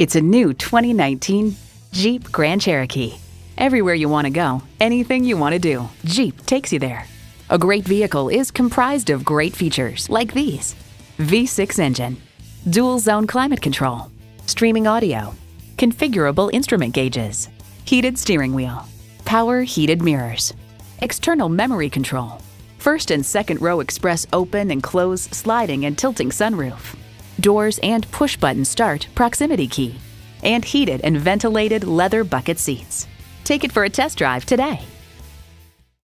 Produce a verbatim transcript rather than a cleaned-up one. It's a new twenty nineteen Jeep Grand Cherokee. Everywhere you want to go, anything you want to do, Jeep takes you there. A great vehicle is comprised of great features like these: V six engine, dual zone climate control, streaming audio, configurable instrument gauges, heated steering wheel, power heated mirrors, external memory control, first and second row express open and close sliding and tilting sunroof, doors and push button start proximity key, and heated and ventilated leather bucket seats. Take it for a test drive today.